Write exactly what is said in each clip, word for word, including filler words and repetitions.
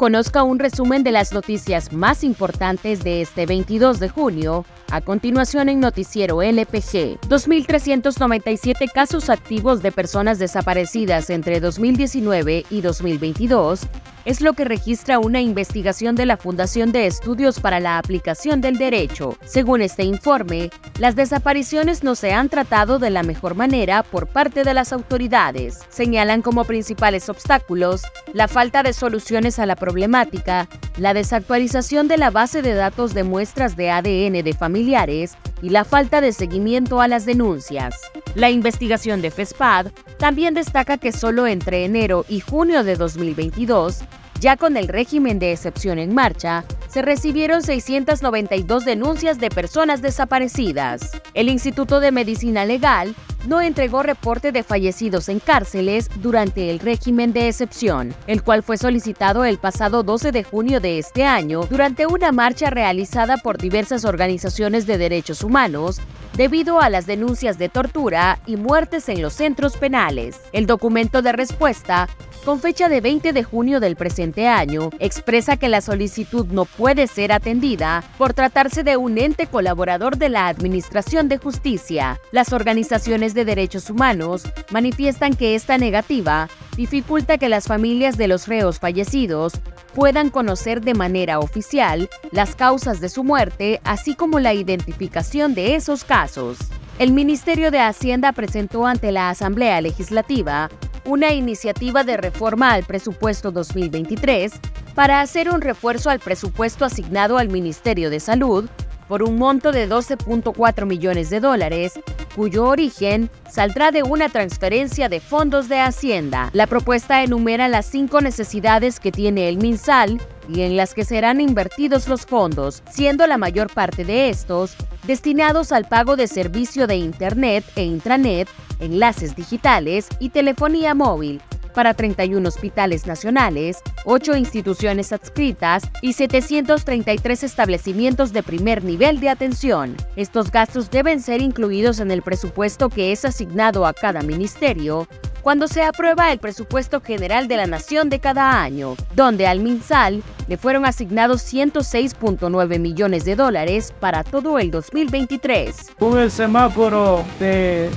Conozca un resumen de las noticias más importantes de este veintidós de junio, a continuación en Noticiero L P G. dos mil trescientos noventa y siete casos activos de personas desaparecidas entre dos mil diecinueve y dos mil veintidós es lo que registra una investigación de la Fundación de Estudios para la Aplicación del Derecho. Según este informe, las desapariciones no se han tratado de la mejor manera por parte de las autoridades. Señalan como principales obstáculos la falta de soluciones a la problemática, la desactualización de la base de datos de muestras de A D N de familiares y la falta de seguimiento a las denuncias. La investigación de FESPAD también destaca que solo entre enero y junio de dos mil veintidós, ya con el régimen de excepción en marcha, se recibieron seiscientas noventa y dos denuncias de personas desaparecidas. El Instituto de Medicina Legal no entregó reporte de fallecidos en cárceles durante el régimen de excepción, el cual fue solicitado el pasado doce de junio de este año durante una marcha realizada por diversas organizaciones de derechos humanos debido a las denuncias de tortura y muertes en los centros penales. El documento de respuesta, con fecha de veinte de junio del presente año, expresa que la solicitud no puede ser atendida por tratarse de un ente colaborador de la Administración de Justicia. Las organizaciones de derechos humanos manifiestan que esta negativa dificulta que las familias de los reos fallecidos puedan conocer de manera oficial las causas de su muerte, así como la identificación de esos casos. El Ministerio de Hacienda presentó ante la Asamblea Legislativa una iniciativa de reforma al presupuesto dos mil veintitrés para hacer un refuerzo al presupuesto asignado al Ministerio de Salud por un monto de doce punto cuatro millones de dólares, cuyo origen saldrá de una transferencia de fondos de Hacienda. La propuesta enumera las cinco necesidades que tiene el MinSal y en las que serán invertidos los fondos, siendo la mayor parte de estos destinados al pago de servicio de Internet e Intranet, enlaces digitales y telefonía móvil para treinta y uno hospitales nacionales, ocho instituciones adscritas y setecientos treinta y tres establecimientos de primer nivel de atención. Estos gastos deben ser incluidos en el presupuesto que es asignado a cada ministerio cuando se aprueba el presupuesto general de la Nación de cada año, donde al MinSal le fueron asignados ciento seis punto nueve millones de dólares para todo el dos mil veintitrés. Con el semáforo de,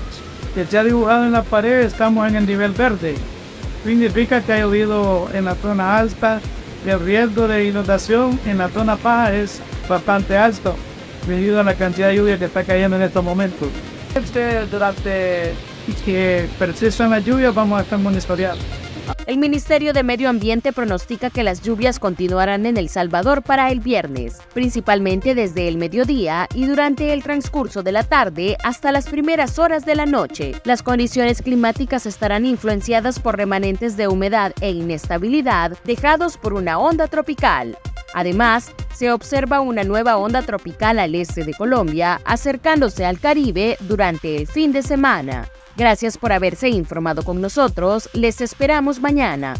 que se ha dibujado en la pared, estamos en el nivel verde. Significa que ha llovido en la zona alta, el riesgo de inundación en la zona baja es bastante alto, debido a la cantidad de lluvia que está cayendo en estos momentos. Durante que persistan las lluvias vamos a estar monitoreando. El Ministerio de Medio Ambiente pronostica que las lluvias continuarán en El Salvador para el viernes, principalmente desde el mediodía y durante el transcurso de la tarde hasta las primeras horas de la noche. Las condiciones climáticas estarán influenciadas por remanentes de humedad e inestabilidad dejados por una onda tropical. Además, se observa una nueva onda tropical al este de Colombia, acercándose al Caribe durante el fin de semana. Gracias por haberse informado con nosotros, les esperamos mañana.